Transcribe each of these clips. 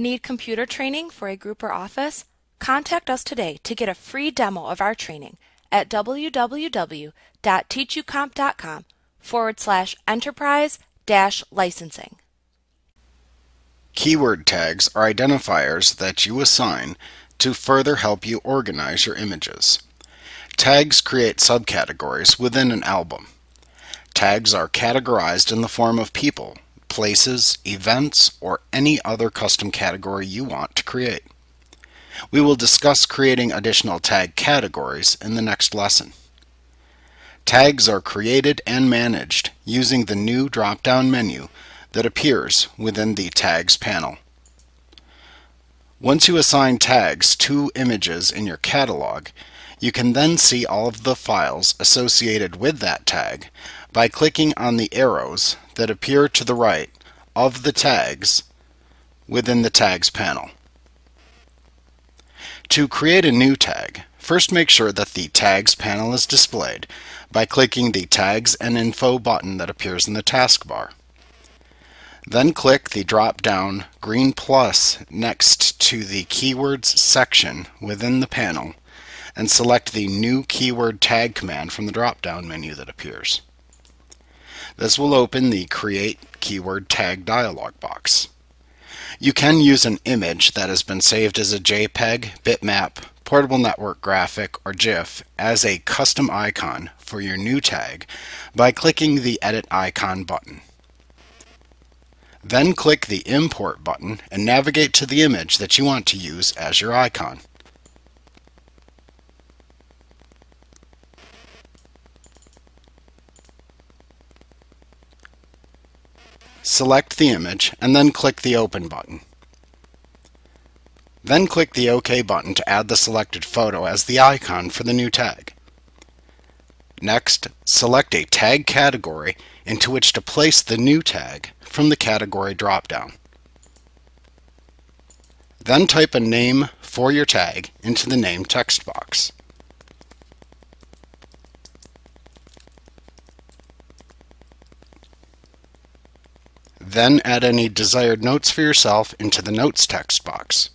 Need computer training for a group or office? Contact us today to get a free demo of our training at www.teachucomp.com/enterprise-licensing. Keyword tags are identifiers that you assign to further help you organize your images. Tags create subcategories within an album. Tags are categorized in the form of people, places, events, or any other custom category you want to create. We will discuss creating additional tag categories in the next lesson. Tags are created and managed using the new drop-down menu that appears within the Tags panel. Once you assign tags to images in your catalog, you can then see all of the files associated with that tag by clicking on the arrows that appear to the right of the tags within the Tags panel. To create a new tag, first make sure that the Tags panel is displayed by clicking the Tags and Info button that appears in the taskbar. Then click the drop-down green plus next to the Keywords section within the panel and select the New Keyword Tag command from the drop-down menu that appears. This will open the Create Keyword Tag dialog box. You can use an image that has been saved as a JPEG, bitmap, portable network graphic, or GIF as a custom icon for your new tag by clicking the Edit Icon button. Then click the Import button and navigate to the image that you want to use as your icon. Select the image and then click the Open button. Then click the OK button to add the selected photo as the icon for the new tag. Next, select a tag category into which to place the new tag from the category drop-down. Then type a name for your tag into the name text box. Then add any desired notes for yourself into the Notes text box.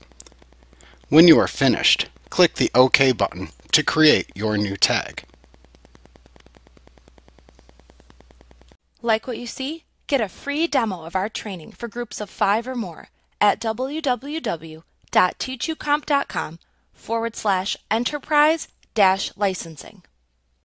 When you are finished, click the OK button to create your new tag. Like what you see? Get a free demo of our training for groups of 5 or more at www.teachucomp.com/enterprise-licensing.